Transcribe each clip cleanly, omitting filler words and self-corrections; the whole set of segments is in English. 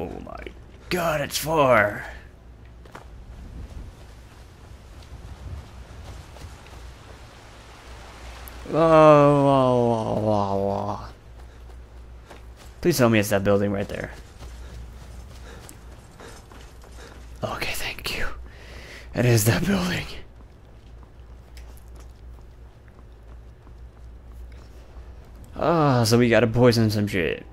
Oh my god, it's far. Oh. Please tell me it's that building right there. Okay, thank you. It is that building. Ah, so we gotta poison some shit.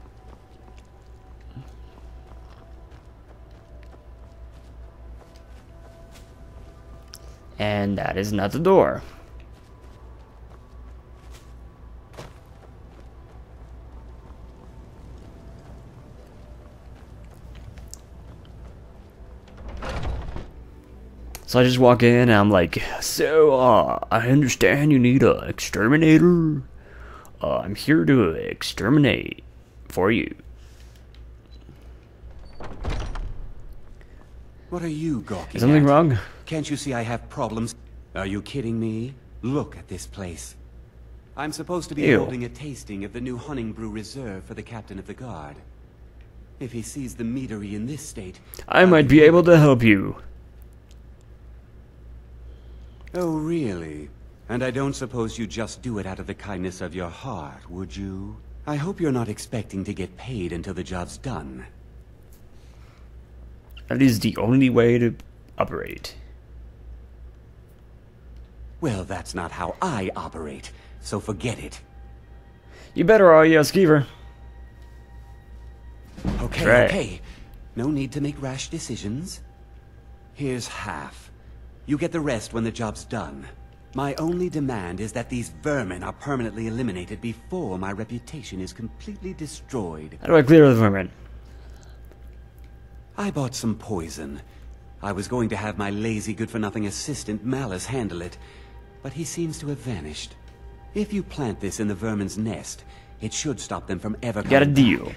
And that is not the door. So I just walk in and I'm like, I understand you need an exterminator. I'm here to exterminate for you. What are you gawking at? Is something wrong? Can't you see I have problems? Are you kidding me? Look at this place. I'm supposed to be holding a tasting of the new Honningbrew Reserve for the captain of the guard. If he sees the meadery in this state, I might be able to help you. Oh, really? And I don't suppose you just do it out of the kindness of your heart, would you? I hope you're not expecting to get paid until the job's done. That is the only way to operate. Well, that's not how I operate, so forget it. You better are, you skeever. Okay, okay. No need to make rash decisions. Here's half. You get the rest when the job's done. My only demand is that these vermin are permanently eliminated before my reputation is completely destroyed. How do I clear the vermin? I bought some poison. I was going to have my lazy good-for-nothing assistant Malice handle it, but he seems to have vanished. If you plant this in the vermin's nest, it should stop them from ever coming back. Got a deal.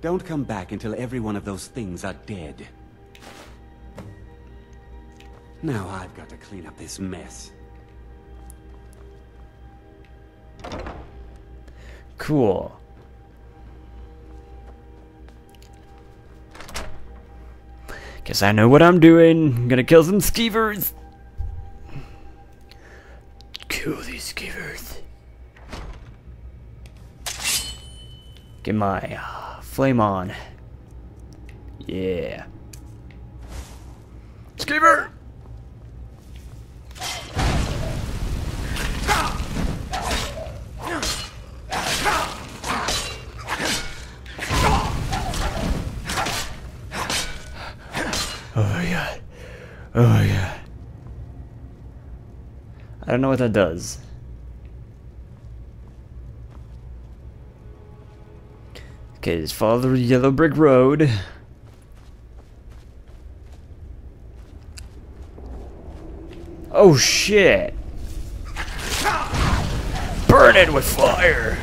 Don't come back until every one of those things are dead. Now I've got to clean up this mess. Cool. Guess I know what I'm doing. I'm gonna kill some skeevers. Kill these skeevers. Get my flame on. Yeah. Skeever! Oh my god. I don't know what that does. Okay, just follow the yellow brick road. Oh shit! Burn it with fire!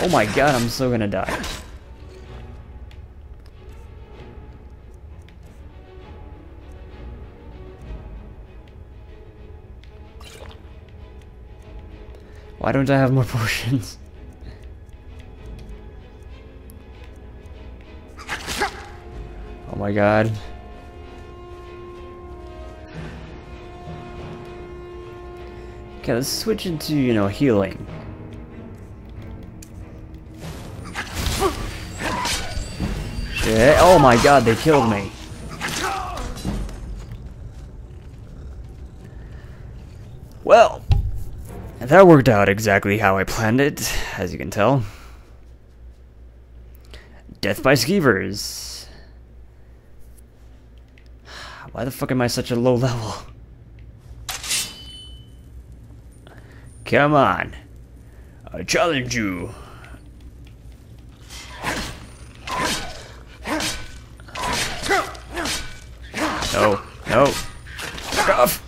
Oh my god, I'm so gonna die. Why don't I have more potions? Oh my god. Okay, let's switch into, you know, healing. Shit. Oh my god, they killed me. Well. That worked out exactly how I planned it, as you can tell. Death by skeevers. Why the fuck am I such a low level? Come on. I challenge you. No, no. Fuck off.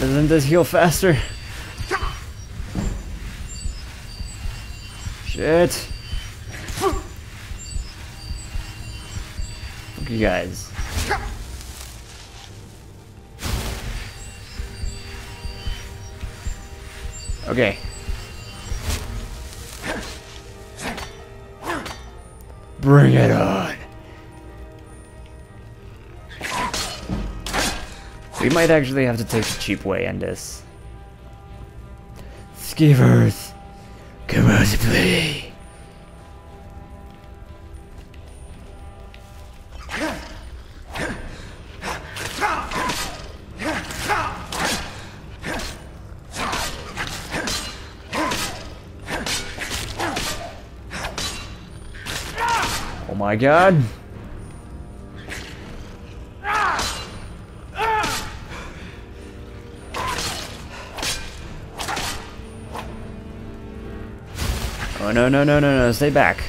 Doesn't this heal faster? Shit. Fuck you guys. Okay. Bring it on. We might actually have to take the cheap way in this. Skeevers, come out to play. Oh my god. Oh, no, no, no, no, no. Stay back.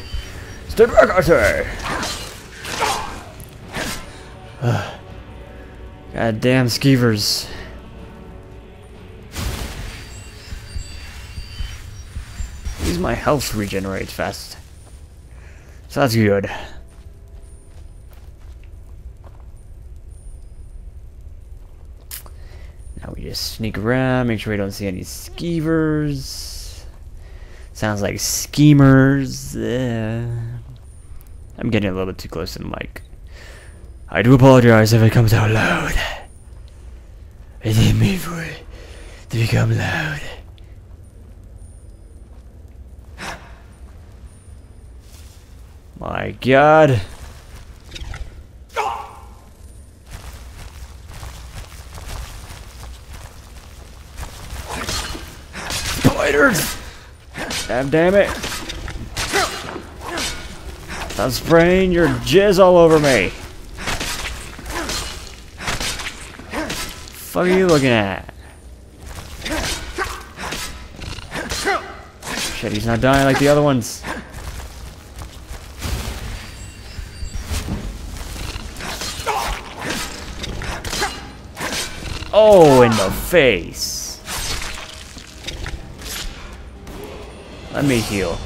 Stay back, Arthur! God damn skeevers. At least my health regenerates fast. So that's good. Now we just sneak around, make sure we don't see any skeevers. Sounds like schemers. I'm getting a little bit too close to the mic. I do apologize if it comes out loud. I didn't mean for it to become loud. My god. Spiders! God damn it! Stop spraying your jizz all over me! Fuck are you looking at? Shit, he's not dying like the other ones. Oh, in the face! Let me heal.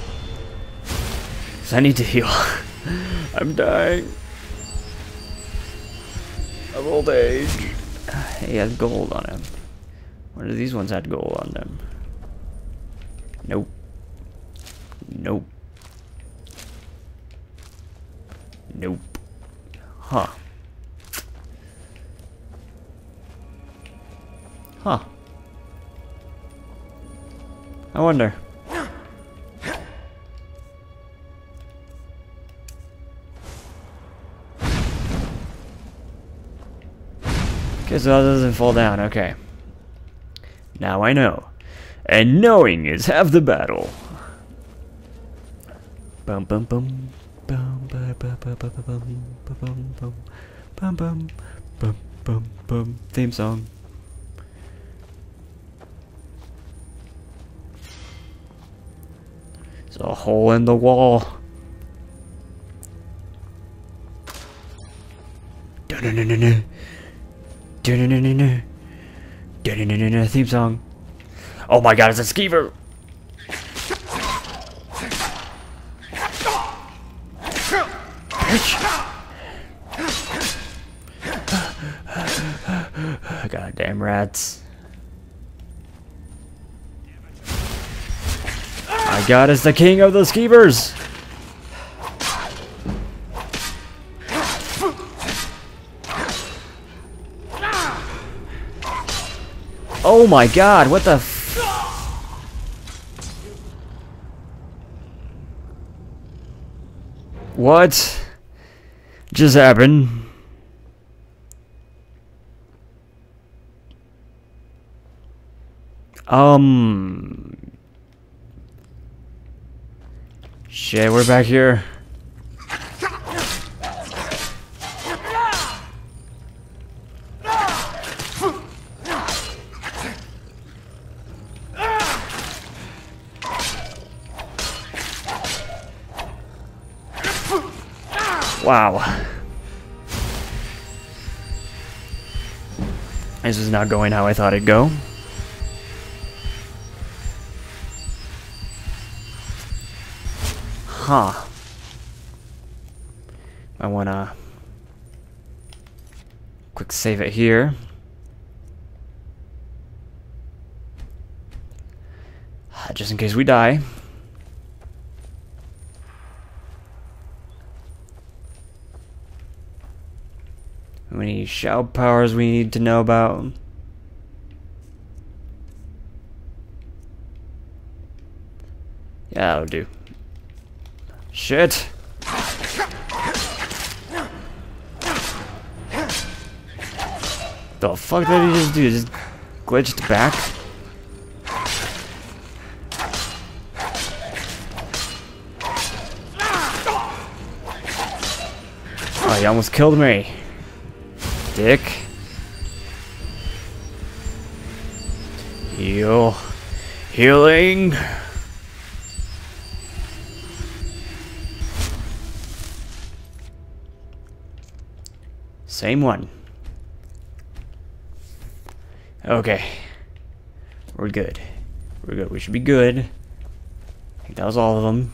'Cause I need to heal. I'm dying of old age. He has gold on him. One of these ones had gold on them. Nope. Nope. Nope. Huh. Huh. I wonder. Okay, so that doesn't fall down, okay. Now I know. And knowing is half the battle. Bum bum bum bum bum bum bum bum bum bum bum bum bum bum. Theme song. There's a hole in the wall. Dun dun dun dun dun. Theme song. Oh my god, it's a skeever! Goddamn rats. My god, it's the king of the skeevers! Oh my god, what the f- What just happened? Shit, we're back here. Wow. This is not going how I thought it'd go. Huh. I wanna quick save it here. just in case we die. Any shout powers we need to know about? Yeah, that'll do. Shit! The fuck did he just do? Just glitched back? Oh, he almost killed me. Dick. Heal. Healing. Same one. Okay. We're good. We're good. We should be good. I think that was all of them.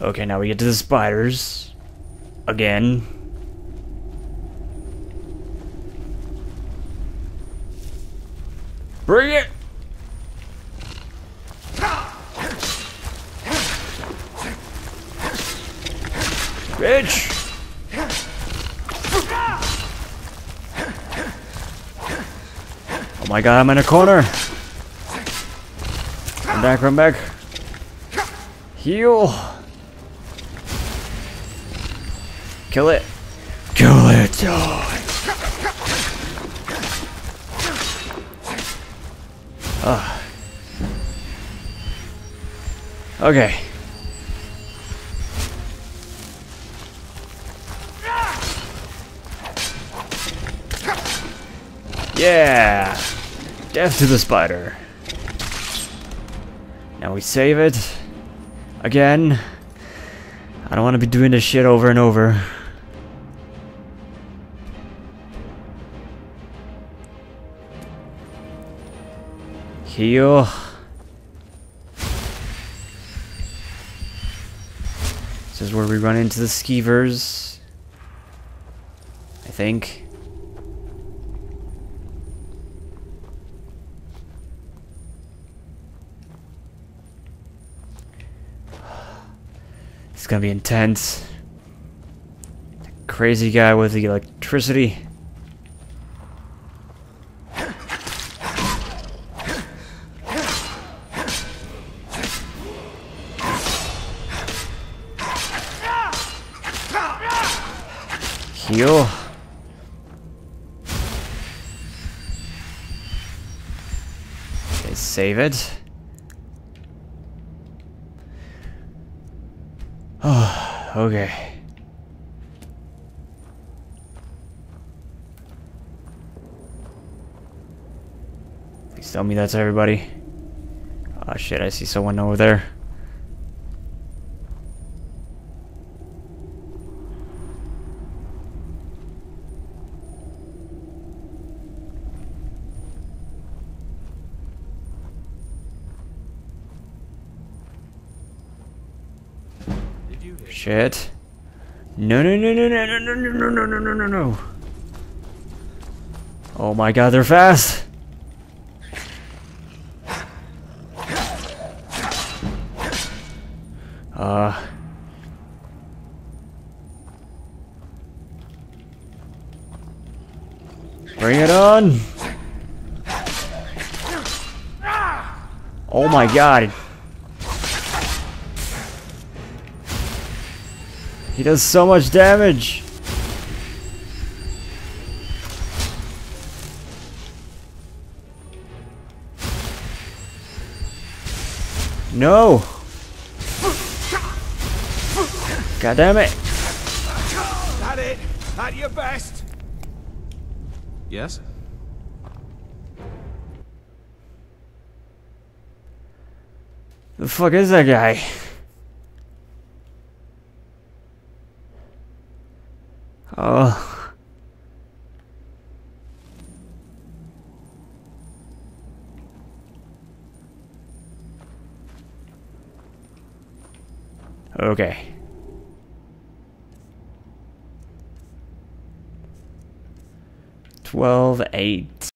Okay, now we get to the spiders. Again. Bring it! Bitch! Oh my god, I'm in a corner! Run back, run back. Heal! Kill it! Kill it! Oh. Okay. Yeah! Death to the spider. Now we save it. Again. I don't want to be doing this shit over and over. Heal. This is where we run into the skeevers, I think. It's gonna be intense. The crazy guy with the electricity. Heal. Okay, save it. Oh, okay. Please tell me that's everybody. Oh shit, I see someone over there. Shit. No. Oh my god, they're fast. Bring it on. Oh my god. He does so much damage. No. God damn it. That it? At your best. Yes. The fuck is that guy? Oh. Okay. Twelve, eight.